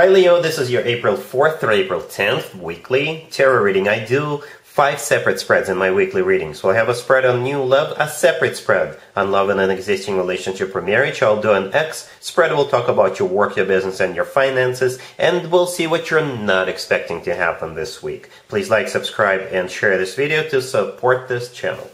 Hi Leo, this is your April 4th through April 10th weekly tarot reading. I do 5 separate spreads in my weekly reading. So I have a spread on new love, a separate spread on love in an existing relationship or marriage. I'll do an X spread. We'll talk about your work, your business, and your finances. And we'll see what you're not expecting to happen this week. Please like, subscribe, and share this video to support this channel.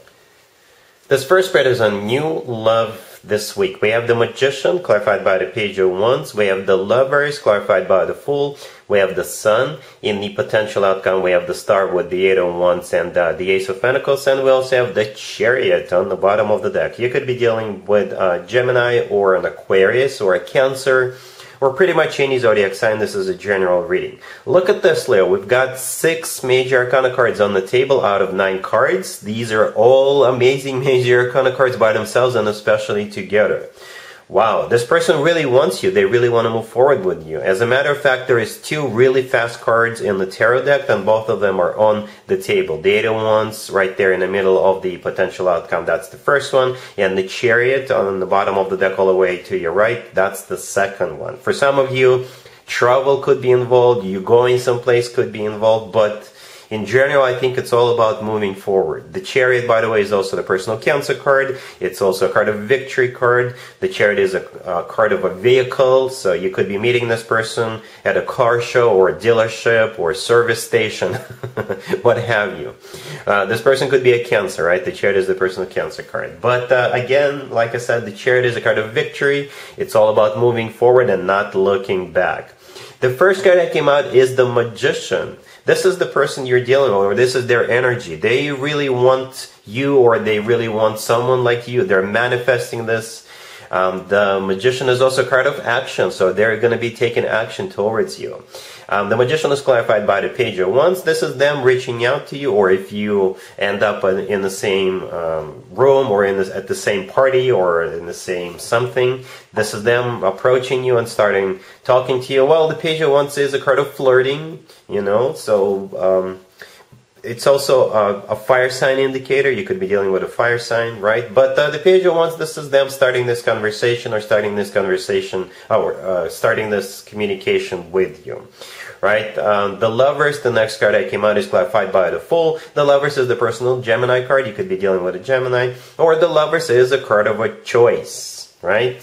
This first spread is on new love this week. We have the Magician, clarified by the Page of Wands. We have the Lovers, clarified by the Fool. We have the Sun. In the potential outcome, we have the Star with the Eight of Wands and the Ace of Pentacles. And we also have the Chariot on the bottom of the deck. You could be dealing with Gemini or an Aquarius or a Cancer or pretty much any zodiac sign. This is a general reading. Look at this, Leo. We've got 6 Major Arcana cards on the table out of 9 cards. These are all amazing Major Arcana cards by themselves and especially together. Wow, this person really wants you. They really want to move forward with you. As a matter of fact, there is 2 really fast cards in the tarot deck and both of them are on the table. The Eight of Wands right there in the middle of the potential outcome. That's the first one. And the Chariot on the bottom of the deck all the way to your right. That's the second one. For some of you, travel could be involved. You going someplace could be involved, but in general, I think it's all about moving forward. The Chariot, by the way, is also the personal Cancer card. It's also a card of victory card. The Chariot is a card of a vehicle, so you could be meeting this person at a car show or a dealership or a service station, what have you. This person could be a Cancer, right? The Chariot is the personal Cancer card. But again, like I said, the Chariot is a card of victory. It's all about moving forward and not looking back. The first card that came out is the Magician. This is the person you're dealing with, or this is their energy. They really want you, or they really want someone like you. They're manifesting this. The Magician is also a card of action, so they're going to be taking action towards you. The Magician is clarified by the Page of Wands. This is them reaching out to you, or if you end up in the same room or at the same party or in the same something, this is them approaching you and starting talking to you. Well, the Page of Wands is a card of flirting, you know, so it's also a fire sign indicator. You could be dealing with a fire sign, right? But the Page of Wands, this is them starting this conversation or starting this communication with you, right? The Lovers, the next card that came out is clarified by the Fool. The Lovers is the personal Gemini card. You could be dealing with a Gemini. Or the Lovers is a card of a choice, right?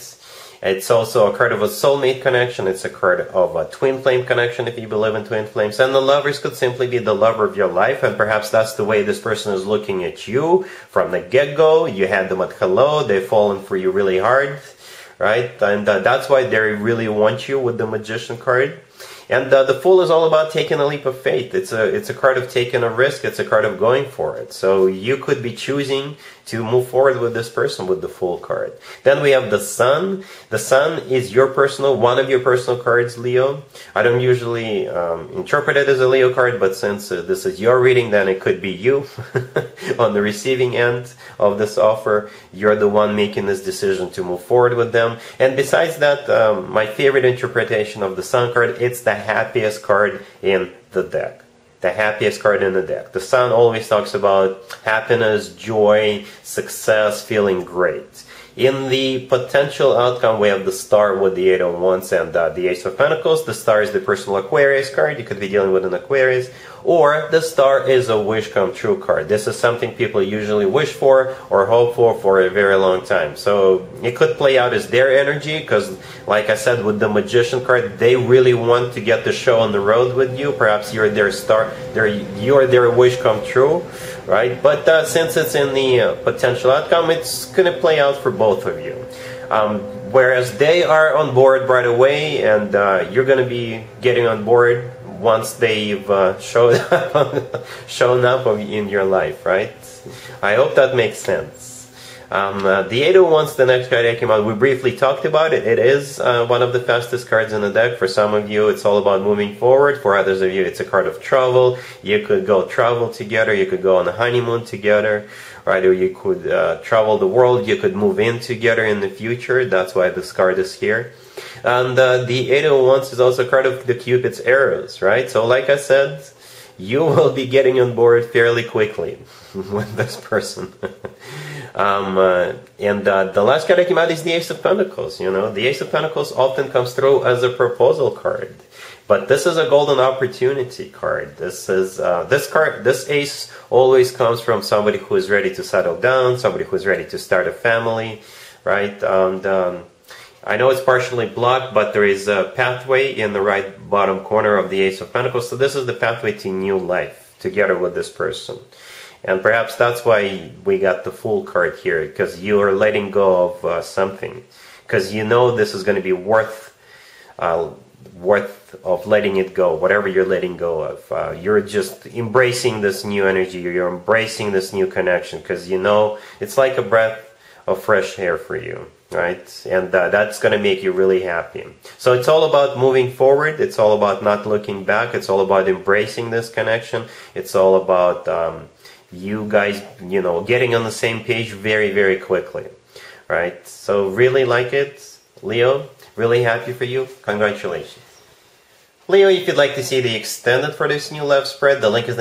It's also a card of a soulmate connection. It's a card of a twin flame connection if you believe in twin flames. And the Lovers could simply be the lover of your life. And perhaps that's the way this person is looking at you from the get-go. You had them at hello. They've fallen for you really hard, right? And that's why they really want you with the Magician card. And the Fool is all about taking a leap of faith. It's a card of taking a risk. It's a card of going for it. So you could be choosing to move forward with this person with the Fool card. Then we have the Sun. The Sun is your personal, one of your personal cards, Leo. I don't usually interpret it as a Leo card, but since this is your reading, then it could be you on the receiving end of this offer. You're the one making this decision to move forward with them. And besides that, my favorite interpretation of the Sun card, it's the happiest card in the deck. The happiest card in the deck. The Sun always talks about happiness, joy, success, feeling great. In the potential outcome, we have the Star with the Eight of Wands and the Ace of Pentacles. The Star is the personal Aquarius card. You could be dealing with an Aquarius. Or the Star is a wish come true card. This is something people usually wish for or hope for a very long time. So it could play out as their energy because, like I said, with the Magician card, they really want to get the show on the road with you. Perhaps you're their star, you're their wish come true, right? But since it's in the potential outcome, it's going to play out for both of you. Whereas they are on board right away and you're going to be getting on board once they've shown up in your life, right? I hope that makes sense. The Eight of Wands, the next card that came out, we briefly talked about it. It is one of the fastest cards in the deck. For some of you, it's all about moving forward. For others of you, it's a card of travel. You could go travel together. You could go on a honeymoon together, right? Or you could travel the world. You could move in together in the future. That's why this card is here. And the Eight of Wands is also part of the Cupid's arrows, right? So like I said, you will be getting on board fairly quickly with this person. The last card that came out is the Ace of Pentacles. You know, the Ace of Pentacles often comes through as a proposal card, but this is a golden opportunity card. This is this ace always comes from somebody who is ready to settle down, somebody who is ready to start a family, right? And I know it's partially blocked, but there is a pathway in the right bottom corner of the Ace of Pentacles. So this is the pathway to new life together with this person. And perhaps that's why we got the Fool card here, because you are letting go of something, because you know this is going to be worth of letting it go, whatever you're letting go of. You're just embracing this new energy, you're embracing this new connection, because you know it's like a breath of fresh air for you, right? And that's going to make you really happy. So it's all about moving forward, it's all about not looking back, it's all about embracing this connection, it's all about you guys, you know, getting on the same page very, very quickly, right? So really like it, Leo. Really happy for you. Congratulations. Leo, if you'd like to see the extended for this new love spread, the link is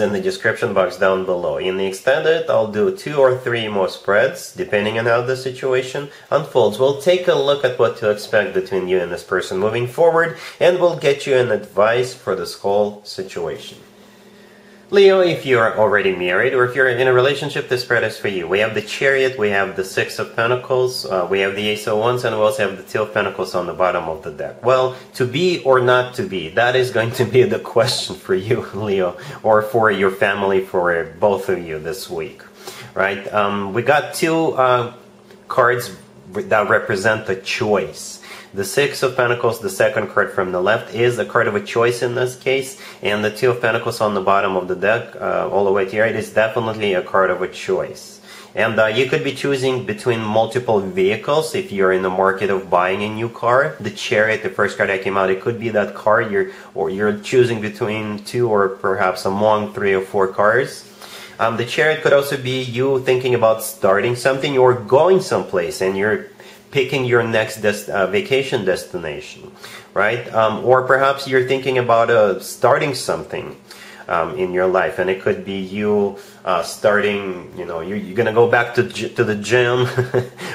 in the description box down below. In the extended, I'll do 2 or 3 more spreads, depending on how the situation unfolds. We'll take a look at what to expect between you and this person moving forward, and we'll get you an advice for this whole situation. Leo, if you are already married or if you're in a relationship, this spread is for you. We have the Chariot, we have the Six of Pentacles, we have the Ace of Wands, and we also have the Two of Pentacles on the bottom of the deck. Well, to be or not to be, that is going to be the question for you, Leo, or for your family, for both of you this week, right? We got 2 cards that represent the choice. The Six of Pentacles, the second card from the left, is the card of a choice in this case, and the Two of Pentacles on the bottom of the deck, all the way to the right, is definitely a card of a choice. And you could be choosing between multiple vehicles if you're in the market of buying a new car. The Chariot, the first card that came out, it could be that card, you're choosing between 2 or perhaps among 3 or 4 cars. The Chariot could also be you thinking about starting something or going someplace, and you're picking your next vacation destination, right? Or perhaps you're thinking about starting something in your life, and it could be you starting, you know, you're going to go back to the gym,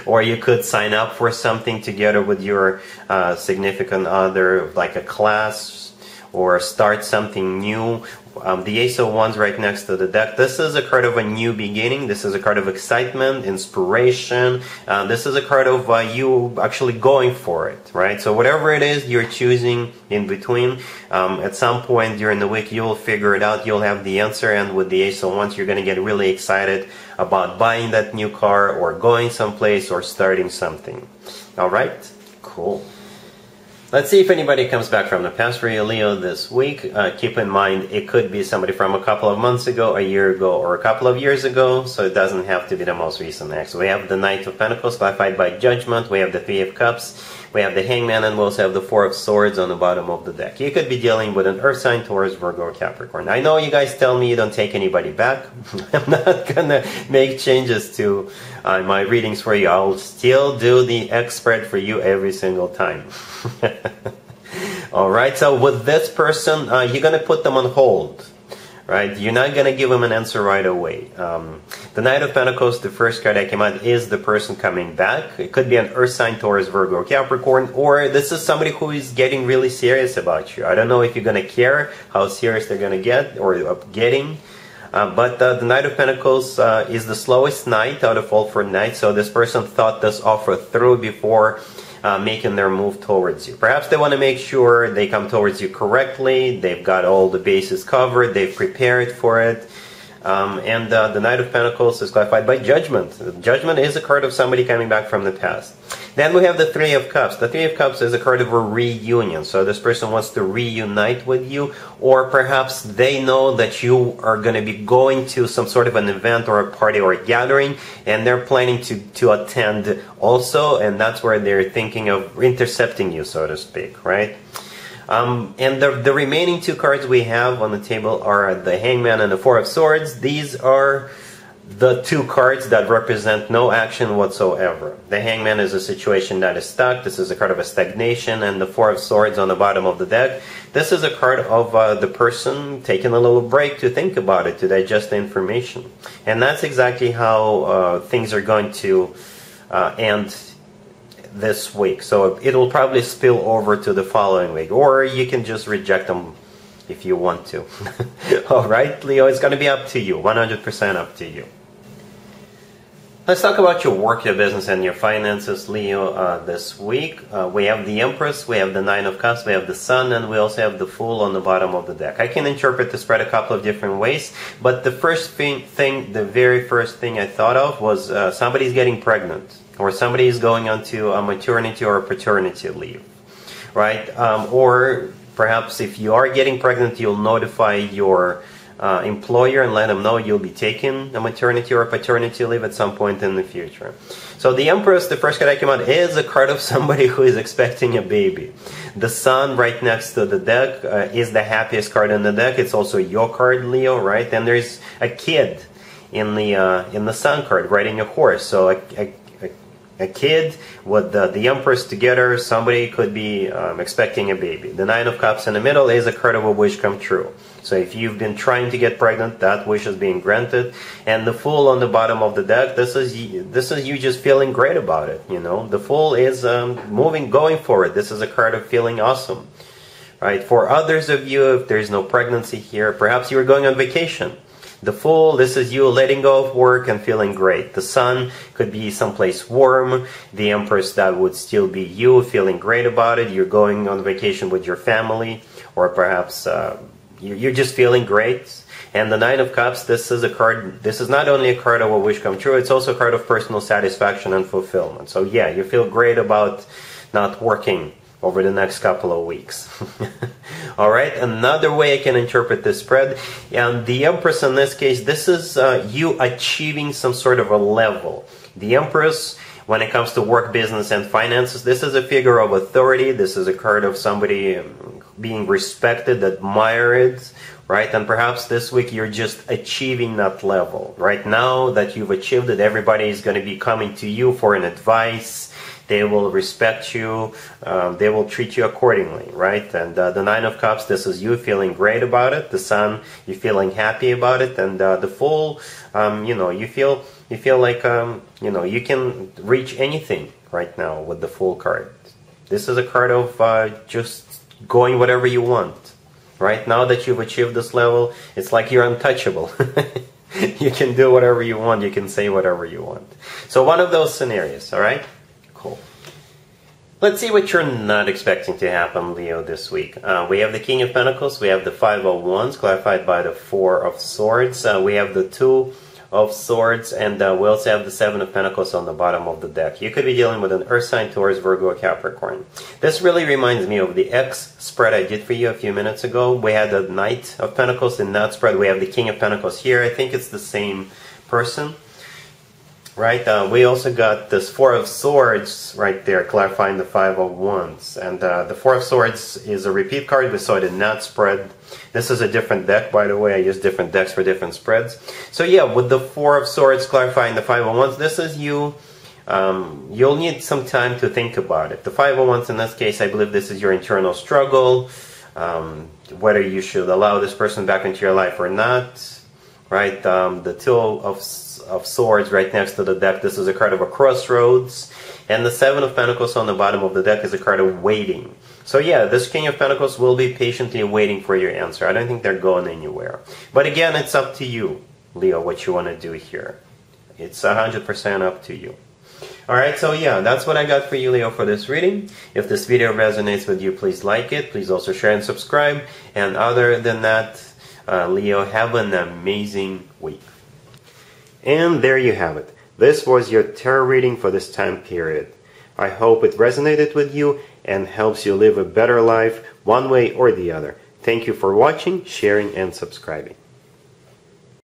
or you could sign up for something together with your significant other, like a class, or start something new. The Ace of Wands right next to the deck. This is a card of a new beginning. This is a card of excitement, inspiration. This is a card of you actually going for it, right? So whatever it is you're choosing in between, at some point during the week you'll figure it out. You'll have the answer, and with the Ace of Wands, you're going to get really excited about buying that new car or going someplace or starting something. All right? Cool. Let's see if anybody comes back from the past for you, Leo, this week. Keep in mind, it could be somebody from a couple of months ago, a year ago, or a couple of years ago, so it doesn't have to be the most recent ex. We have the Knight of Pentacles, clarified by Judgment. We have the Three of Cups. We have the Hangman, and we also have the Four of Swords on the bottom of the deck. You could be dealing with an Earth sign, Taurus, Virgo, or Capricorn. I know you guys tell me you don't take anybody back. I'm not going to make changes to my readings for you. I'll still do the X spread for you every single time. Alright, so with this person, you're going to put them on hold, right? You're not going to give them an answer right away. The Knight of Pentacles, the first card that came out, is the person coming back. It could be an Earth sign, Taurus, Virgo, Capricorn, or this is somebody who is getting really serious about you. I don't know if you're going to care how serious they're going to get or getting. The Knight of Pentacles is the slowest knight out of all 4 knights, so this person thought this offer through before making their move towards you. Perhaps they want to make sure they come towards you correctly, they've got all the bases covered, they've prepared for it. The Knight of Pentacles is clarified by Judgment. Judgment is a card of somebody coming back from the past. Then we have the Three of Cups. The Three of Cups is a card of a reunion, so this person wants to reunite with you, or perhaps they know that you are going to be going to some sort of an event or a party or a gathering, and they're planning to attend also, and that's where they're thinking of intercepting you, so to speak, right? The remaining 2 cards we have on the table are the Hangman and the Four of Swords. These are the two cards that represent no action whatsoever. The Hangman is a situation that is stuck. This is a card of a stagnation, and the Four of Swords on the bottom of the deck. This is a card of the person taking a little break to think about it, to digest the information. And that's exactly how things are going to end this week. So it'll probably spill over to the following week, or you can just reject them if you want to. Alright, Leo, it's going to be up to you, 100% up to you. Let's talk about your work, your business, and your finances, Leo, this week. We have the Empress, we have the Nine of Cups, we have the Sun, and we also have the Fool on the bottom of the deck. I can interpret the spread a couple of different ways, but the first thing, the very first thing I thought of was somebody's getting pregnant, or somebody is going onto a maternity or a paternity leave, right? Or perhaps if you are getting pregnant, you'll notify your employer and let them know you'll be taking a maternity or a paternity leave at some point in the future. So the Empress, the first card I came out, is a card of somebody who is expecting a baby. The Sun, right next to the deck, is the happiest card in the deck. It's also your card, Leo, right? And there's a kid in the Sun card riding a horse. So a kid with the Empress together, somebody could be expecting a baby. The Nine of Cups in the middle is a card of a wish come true. So if you've been trying to get pregnant, that wish is being granted. And the Fool on the bottom of the deck, this is you just feeling great about it. You know, the Fool is moving, going forward. This is a card of feeling awesome, right? For others of you, if there's no pregnancy here, perhaps you were going on vacation. The Fool, this is you letting go of work and feeling great. The Sun could be someplace warm. The Empress, that would still be you feeling great about it. You're going on vacation with your family, or perhaps you're just feeling great. And the Nine of Cups, this is a card, this is not only a card of a wish come true, it's also a card of personal satisfaction and fulfillment. So yeah, you feel great about not working over the next couple of weeks. Alright, another way I can interpret this spread, and the Empress in this case, this is you achieving some sort of a level. The Empress, when it comes to work, business, and finances, this is a figure of authority. This is a card of somebody being respected, admired, right? And perhaps this week you're just achieving that level. Right now that you've achieved it, everybody is going to be coming to you for an advice. They will respect you, they will treat you accordingly, right? And the Nine of Cups, this is you feeling great about it. The Sun, you're feeling happy about it. And the Fool, you know, you feel like, you know, you can reach anything right now with the Fool card. This is a card of just going whatever you want, right? Now that you've achieved this level, it's like you're untouchable. You can do whatever you want, you can say whatever you want. So one of those scenarios, all right? Let's see what you're not expecting to happen, Leo, this week. We have the King of Pentacles, we have the Five of Wands, clarified by the Four of Swords, we have the Two of Swords, and we also have the Seven of Pentacles on the bottom of the deck. You could be dealing with an Earth sign, Taurus, Virgo, or Capricorn. This really reminds me of the X spread I did for you a few minutes ago. We had the Knight of Pentacles in that spread, we have the King of Pentacles here. I think it's the same person. Right, we also got this Four of Swords right there, clarifying the Five of Wands. And the Four of Swords is a repeat card, we saw it in that spread. This is a different deck, by the way, I use different decks for different spreads. So yeah, with the Four of Swords clarifying the Five of Wands, this is you, you'll need some time to think about it. The Five of Wands in this case, I believe this is your internal struggle, whether you should allow this person back into your life or not. Right, the Two of Swords right next to the deck, this is a card of a crossroads. And the Seven of Pentacles on the bottom of the deck is a card of waiting. So yeah, this King of Pentacles will be patiently waiting for your answer. I don't think they're going anywhere. But again, it's up to you, Leo, what you want to do here. It's 100% up to you. Alright, so yeah, that's what I got for you, Leo, for this reading. If this video resonates with you, please like it. Please also share and subscribe. And other than that, Leo, have an amazing week. And there you have it. This was your tarot reading for this time period. I hope it resonated with you and helps you live a better life one way or the other. Thank you for watching, sharing, and subscribing.